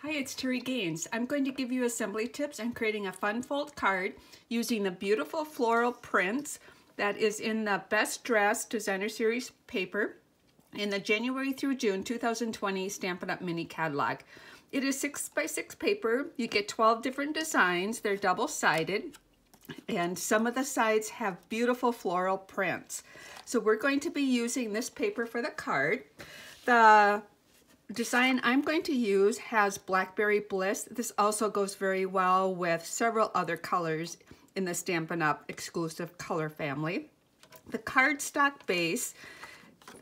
Hi, it's Terry Gaines. I'm going to give you assembly tips on creating a fun fold card using the beautiful floral prints that is in the Best Dressed Designer Series paper in the January through June 2020 Stampin' Up! Mini Catalog. It is 6x6 paper. You get 12 different designs. They're double-sided, and some of the sides have beautiful floral prints. So we're going to be using this paper for the card. The design I'm going to use has Blackberry Bliss. This also goes very well with several other colors in the Stampin' Up! Exclusive color family. The cardstock base,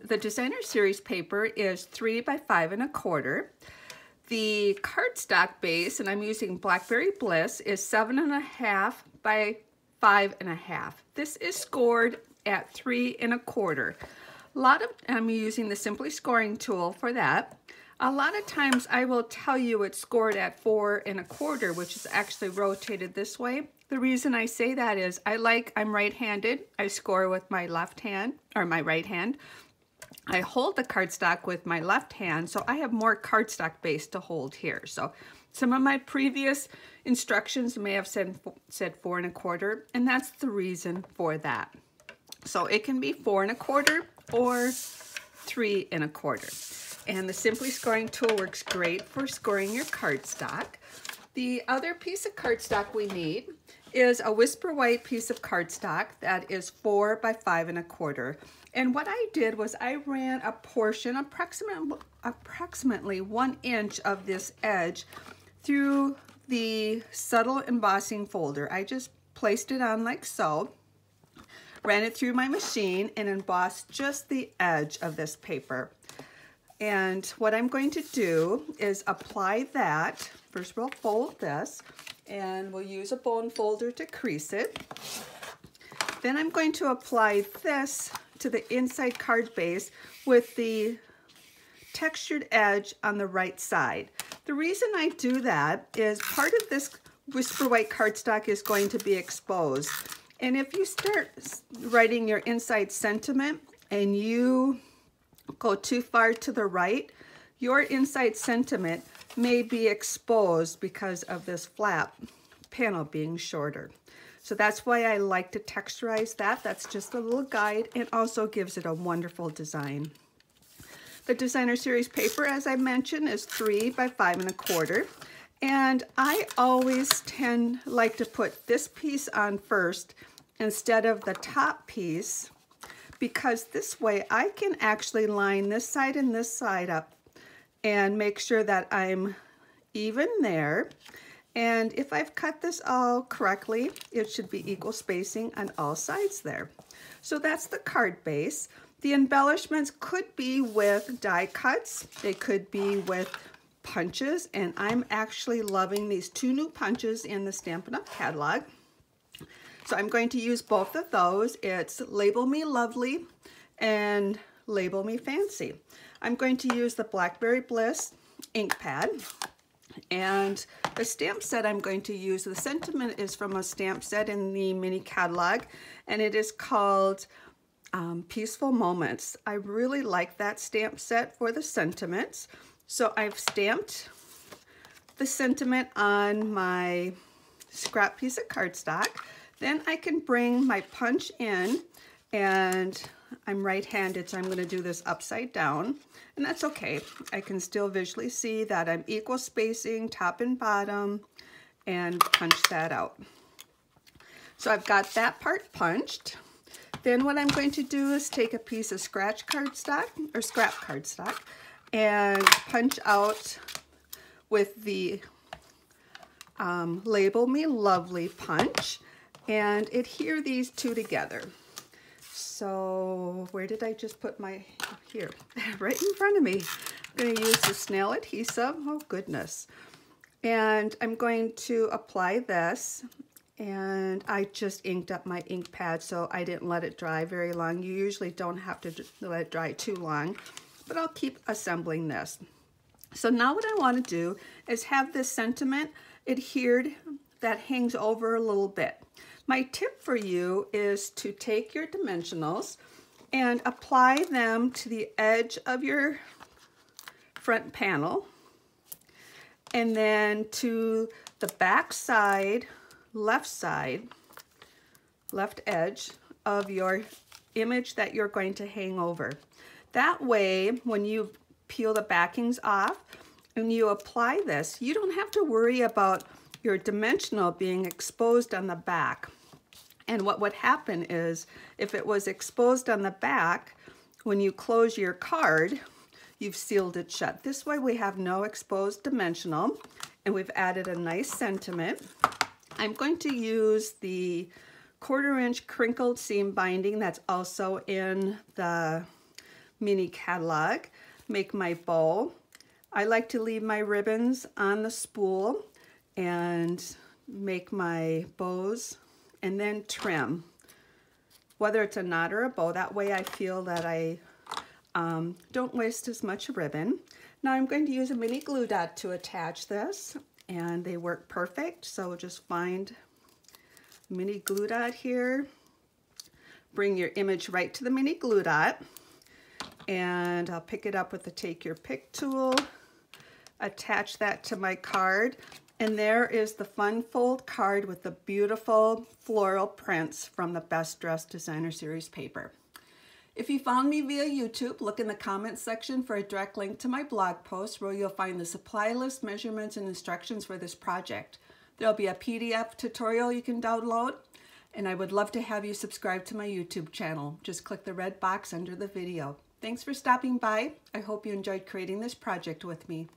the Designer Series paper, is 3 by 5 1/4. The cardstock base, and I'm using Blackberry Bliss, is 7 1/2 by 5 1/2. This is scored at 3 1/4. I'm using the Simply scoring tool for that. A lot of times I will tell you it's scored at 4 1/4, which is actually rotated this way. The reason I say that is I'm right-handed. I score with my left hand, or my right hand. I hold the cardstock with my left hand, so I have more cardstock base to hold here. So some of my previous instructions may have said 4 1/4, and that's the reason for that. So it can be 4 1/4 or 3 1/4. And the Simply scoring tool works great for scoring your cardstock. The other piece of cardstock we need is a Whisper White piece of cardstock that is 4 by 5 1/4. And what I did was I ran a portion, approximately 1 inch of this edge, through the subtle embossing folder. I just placed it on like so, ran it through my machine, and embossed just the edge of this paper. And what I'm going to do is apply that. First we'll fold this, and we'll use a bone folder to crease it. Then I'm going to apply this to the inside card base with the textured edge on the right side. The reason I do that is part of this Whisper White cardstock is going to be exposed. And if you start writing your inside sentiment and you go too far to the right, your inside sentiment may be exposed because of this flap panel being shorter. So that's why I like to texturize that. That's just a little guide, and also gives it a wonderful design. The Designer Series paper, as I mentioned, is 3 by 5 1/4. And I always like to put this piece on first instead of the top piece, because this way I can actually line this side and this side up and make sure that I'm even there. And if I've cut this all correctly, it should be equal spacing on all sides there. So that's the card base. The embellishments could be with die cuts. They could be with punches, and I'm actually loving these 2 new punches in the Stampin' Up! Catalog. So I'm going to use both of those. It's Label Me Lovely and Label Me Fancy. I'm going to use the Blackberry Bliss ink pad, and the stamp set I'm going to use, the sentiment is from a stamp set in the mini catalog, and it is called Peaceful Moments. I really like that stamp set for the sentiments. So I've stamped the sentiment on my scrap piece of cardstock. Then I can bring my punch in, and I'm right-handed, so I'm going to do this upside down, and that's okay. I can still visually see that I'm equal spacing top and bottom, and punch that out. So I've got that part punched. Then what I'm going to do is take a piece of scrap cardstock, and punch out with the Label Me Lovely punch, and adhere these two together. So where did I just put my, here, right in front of me. I'm going to use the snail adhesive, oh goodness. And I'm going to apply this, and I just inked up my ink pad, so I didn't let it dry very long. You usually don't have to let it dry too long, but I'll keep assembling this. So now what I want to do is have this sentiment adhered that hangs over a little bit. My tip for you is to take your dimensionals and apply them to the edge of your front panel, And then to the back side, left edge of your image that you're going to hang over. That way, when you peel the backings off and you apply this, you don't have to worry about your dimensional being exposed on the back. And what would happen is, if it was exposed on the back, when you close your card, you've sealed it shut. This way we have no exposed dimensional, and we've added a nice sentiment. I'm going to use the 1/4 inch crinkled seam binding that's also in the mini catalog. Make my bow. I like to leave my ribbons on the spool and make my bows and then trim, whether it's a knot or a bow. That way I feel that I don't waste as much ribbon. Now I'm going to use a mini glue dot to attach this, and they work perfect. So just find mini glue dot here, bring your image right to the mini glue dot, and I'll pick it up with the Take Your Pick tool, attach that to my card, and there is the Fun Fold card with the beautiful floral prints from the Best Dressed Designer Series paper. If you found me via YouTube, look in the comments section for a direct link to my blog post where you'll find the supply list, measurements, and instructions for this project. There'll be a PDF tutorial you can download, and I would love to have you subscribe to my YouTube channel. Just click the red box under the video. Thanks for stopping by. I hope you enjoyed creating this project with me.